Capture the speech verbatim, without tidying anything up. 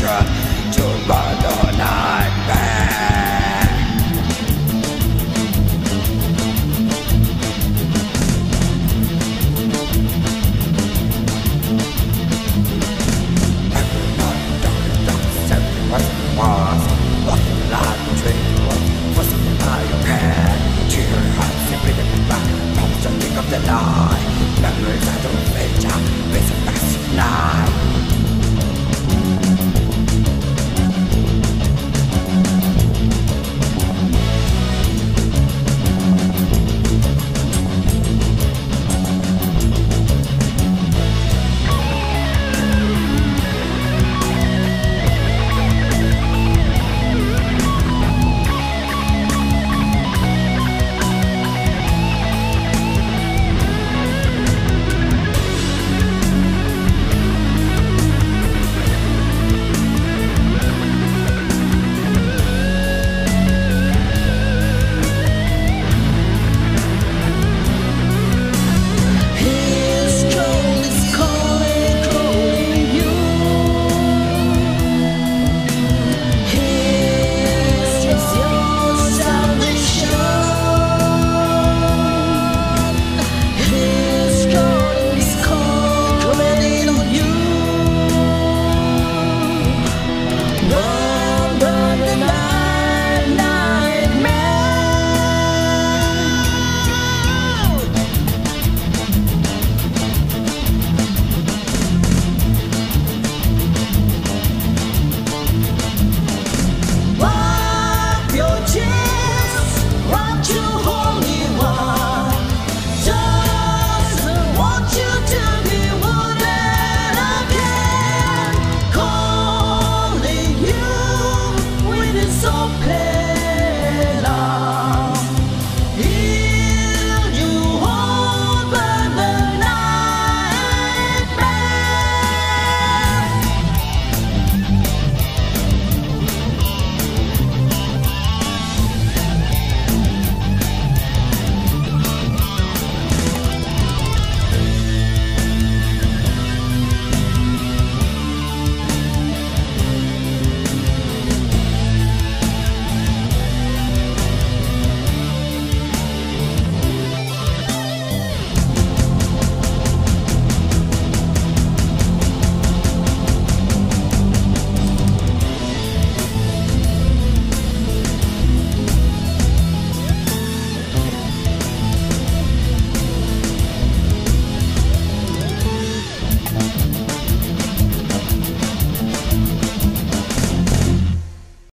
try to run away.